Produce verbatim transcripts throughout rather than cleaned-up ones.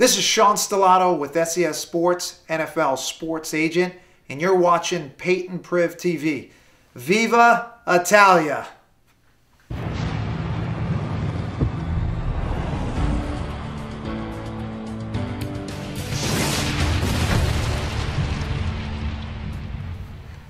This is Sean Stellato with S E S Sports, N F L Sports Agent, and you're watching Payton Priv T V. Viva Italia!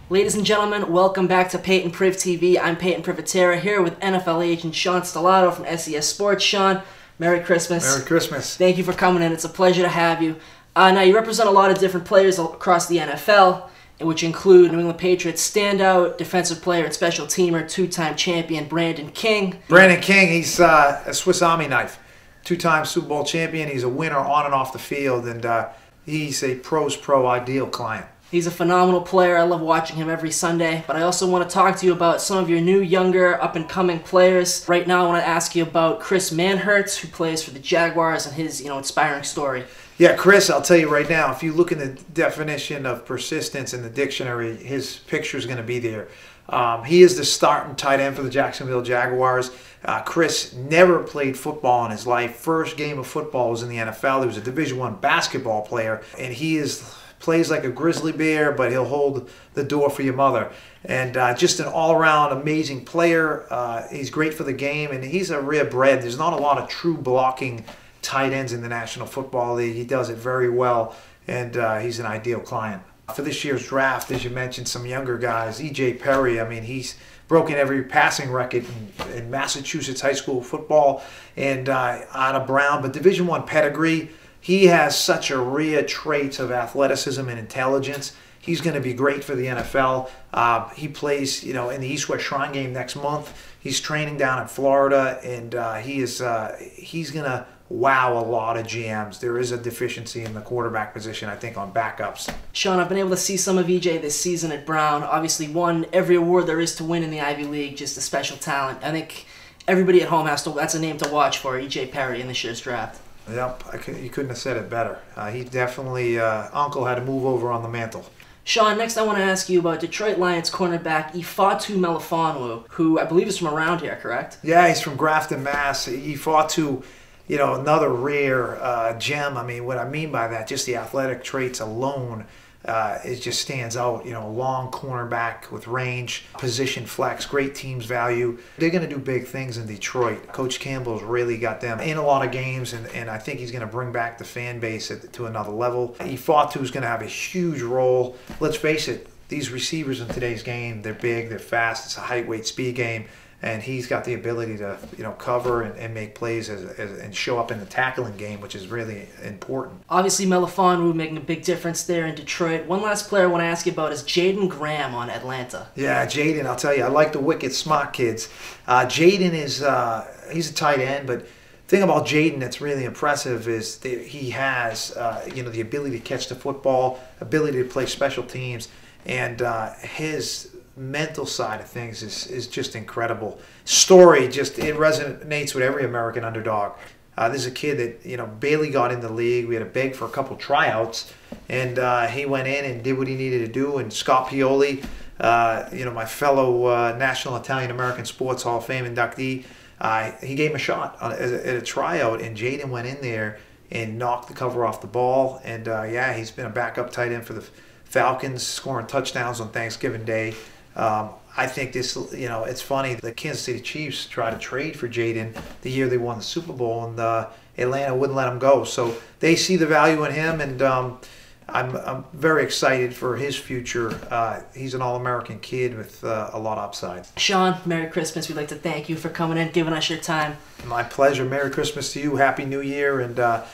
Ladies and gentlemen, welcome back to Payton Priv T V. I'm Payton Privitera here with N F L Agent Sean Stellato from S E S Sports. Sean, Merry Christmas. Merry Christmas. Thank you for coming in. It's a pleasure to have you. Uh, now, you represent a lot of different players across the N F L, which include New England Patriots standout defensive player and special teamer, two-time champion Brandon King. Brandon King, he's uh, a Swiss Army knife, two-time Super Bowl champion. He's a winner on and off the field, and uh, he's a pro's pro ideal client. He's a phenomenal player. I love watching him every Sunday. But I also want to talk to you about some of your new, younger, up-and-coming players. Right now, I want to ask you about Chris Manhertz, who plays for the Jaguars, and his, you know, inspiring story. Yeah, Chris, I'll tell you right now, if you look in the definition of persistence in the dictionary, his picture is going to be there. Um, he is the starting tight end for the Jacksonville Jaguars. Uh, Chris never played football in his life. First game of football was in the N F L. He was a Division One basketball player, and he is... plays like a grizzly bear, but he'll hold the door for your mother. And uh, just an all-around amazing player. Uh, he's great for the game, and he's a rare breed. There's not a lot of true blocking tight ends in the National Football League. He does it very well, and uh, he's an ideal client. For this year's draft, as you mentioned, some younger guys. E J. Perry, I mean, he's broken every passing record in, in Massachusetts high school football, and uh, out of Brown, but Division One pedigree. He has such a rare trait of athleticism and intelligence. He's going to be great for the N F L. Uh, he plays, you know, in the East-West Shrine game next month. He's training down in Florida, and uh, he is uh, he's going to wow a lot of G Ms. There is a deficiency in the quarterback position, I think, on backups. Sean, I've been able to see some of E J this season at Brown. Obviously, won every award there is to win in the Ivy League. Just a special talent. I think everybody at home has to. That's a name to watch for E J. Perry in this year's draft. Yep, I could, you couldn't have said it better. Uh, he definitely, uh, Uncle had to move over on the mantle. Sean, next I want to ask you about Detroit Lions cornerback Ifeatu Melifonwu, who I believe is from around here, correct? Yeah, he's from Grafton, Mass. Ifeatu, you know, another rare uh, gem. I mean, what I mean by that, just the athletic traits alone, uh, it just stands out. You know, long cornerback with range, position flex, great team's value. They're going to do big things in Detroit. Coach Campbell's really got them in a lot of games, and, and I think he's going to bring back the fan base at, to another level. Ifeatu's going to have a huge role. Let's face it, these receivers in today's game, they're big, they're fast, it's a height, weight, speed game, and he's got the ability to, you know, cover and, and make plays as, as, and show up in the tackling game, which is really important. Obviously, Melifonwu making a big difference there in Detroit. One last player I want to ask you about is Jaeden Graham on Atlanta. Yeah, Jaeden, I'll tell you, I like the wicked smart kids. Uh, Jaeden is uh, he's a tight end, but the thing about Jaeden that's really impressive is that he has uh, you know, the ability to catch the football, ability to play special teams, and uh, his mental side of things is, is just incredible. Story, just it resonates with every American underdog. Uh, this is a kid that, you know, barely got in the league. We had to beg for a couple tryouts, and uh, he went in and did what he needed to do. And Scott Pioli, uh, you know, my fellow uh, National Italian American Sports Hall of Fame inductee, uh, he gave him a shot at a, at a tryout, and Jaeden went in there and knocked the cover off the ball. And uh, yeah, he's been a backup tight end for the Falcons, scoring touchdowns on Thanksgiving Day. Um, I think this, you know, it's funny, the Kansas City Chiefs tried to trade for Jaeden the year they won the Super Bowl, and uh, Atlanta wouldn't let him go. So they see the value in him, and um, I'm, I'm very excited for his future. Uh, he's an All-American kid with uh, a lot of upside. Sean, Merry Christmas. We'd like to thank you for coming in, giving us your time. My pleasure. Merry Christmas to you. Happy New Year. And uh,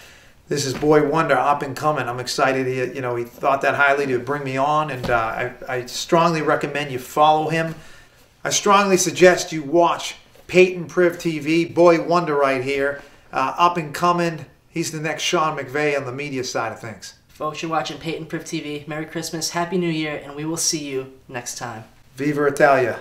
this is Boy Wonder, up and coming. I'm excited. He, you know, he thought that highly to bring me on, and uh, I, I strongly recommend you follow him. I strongly suggest you watch Payton Priv T V, Boy Wonder right here, uh, up and coming. He's the next Sean McVay on the media side of things. Folks, you're watching Payton Priv T V. Merry Christmas, Happy New Year, and we will see you next time. Viva Italia.